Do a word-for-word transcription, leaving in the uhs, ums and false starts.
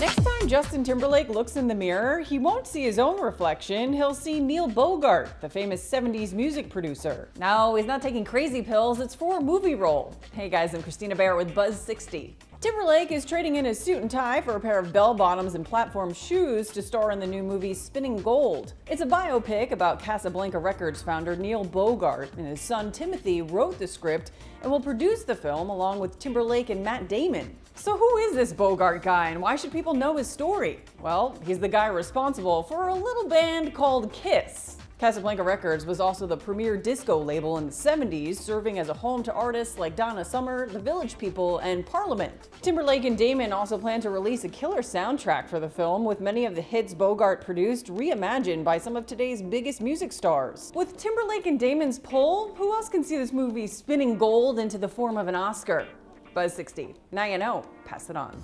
Next time Justin Timberlake looks in the mirror, he won't see his own reflection. He'll see Neil Bogart, the famous seventies music producer. No, he's not taking crazy pills. It's for a movie role. Hey guys, I'm Kristina Behr with Buzz sixty. Timberlake is trading in his suit and tie for a pair of bell-bottoms and platform shoes to star in the new movie Spinning Gold. It's a biopic about Casablanca Records founder Neil Bogart, and his son Timothy wrote the script and will produce the film along with Timberlake and Matt Damon. So who is this Bogart guy, and why should people know his story? Well, he's the guy responsible for a little band called KISS. Casablanca Records was also the premier disco label in the seventies, serving as a home to artists like Donna Summer, The Village People, and Parliament. Timberlake and Damon also plan to release a killer soundtrack for the film, with many of the hits Bogart produced reimagined by some of today's biggest music stars. With Timberlake and Damon's pull, who else can see this movie spinning gold into the form of an Oscar? Buzz sixty. Now you know. Pass it on.